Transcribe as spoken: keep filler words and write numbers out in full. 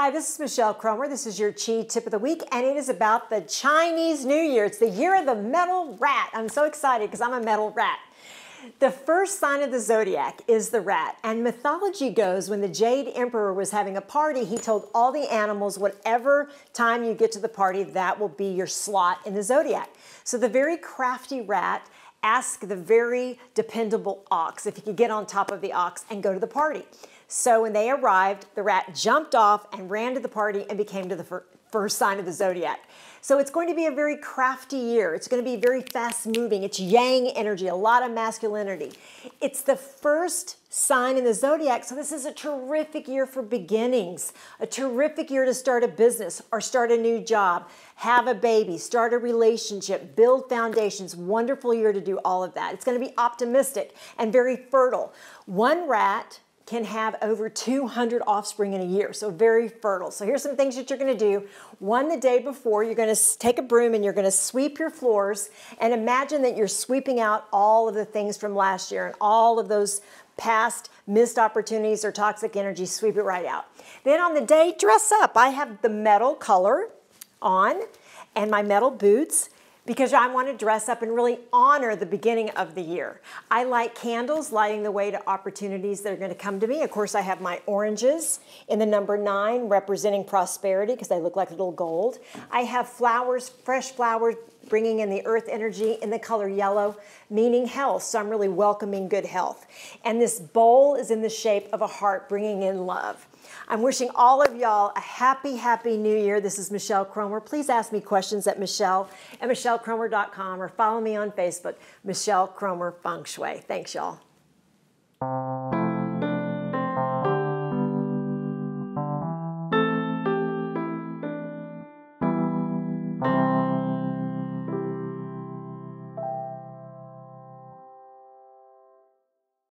Hi, this is Michelle Cromer. This is your Qi tip of the week, and it is about the Chinese New Year. It's the year of the metal rat. I'm so excited because I'm a metal rat. The first sign of the zodiac is the rat, and mythology goes when the Jade Emperor was having a party, he told all the animals, whatever time you get to the party, that will be your slot in the zodiac. So the very crafty rat asked the very dependable ox if he could get on top of the ox and go to the party. So when they arrived, the rat jumped off and ran to the party and became to the fir first sign of the zodiac. So it's going to be a very crafty year. It's going to be very fast moving. It's yang energy, a lot of masculinity. It's the first sign in the zodiac. So this is a terrific year for beginnings, a terrific year to start a business or start a new job, have a baby, start a relationship, build foundations. Wonderful year to do all of that. It's going to be optimistic and very fertile. One rat can have over two hundred offspring in a year, so very fertile. So here's some things that you're gonna do. One, the day before, you're gonna take a broom and you're gonna sweep your floors, and imagine that you're sweeping out all of the things from last year and all of those past missed opportunities or toxic energy, sweep it right out. Then on the day, dress up. I have the metal color on and my metal boots, because I want to dress up and really honor the beginning of the year. I light candles, lighting the way to opportunities that are going to come to me. Of course, I have my oranges in the number nine, representing prosperity, because they look like little gold. I have flowers, fresh flowers, bringing in the earth energy in the color yellow, meaning health. So I'm really welcoming good health. And this bowl is in the shape of a heart, bringing in love. I'm wishing all of y'all a happy, happy new year. This is Michelle Cromer. Please ask me questions at Michelle at michelle cromer dot com or follow me on Facebook, Michelle Cromer Feng Shui. Thanks, y'all.